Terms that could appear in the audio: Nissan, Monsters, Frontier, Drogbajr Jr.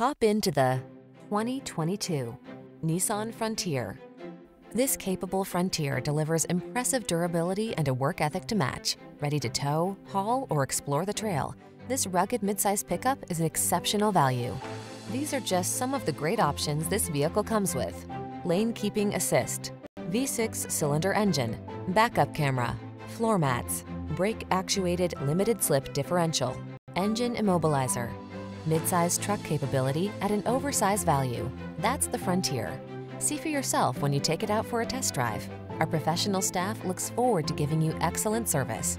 Hop into the 2022 Nissan Frontier. This capable Frontier delivers impressive durability and a work ethic to match. Ready to tow, haul, or explore the trail, this rugged midsize pickup is an exceptional value. These are just some of the great options this vehicle comes with: lane keeping assist, V6 cylinder engine, backup camera, floor mats, brake actuated limited slip differential, engine immobilizer. Midsize truck capability at an oversized value. That's the Frontier. See for yourself when you take it out for a test drive. Our professional staff looks forward to giving you excellent service.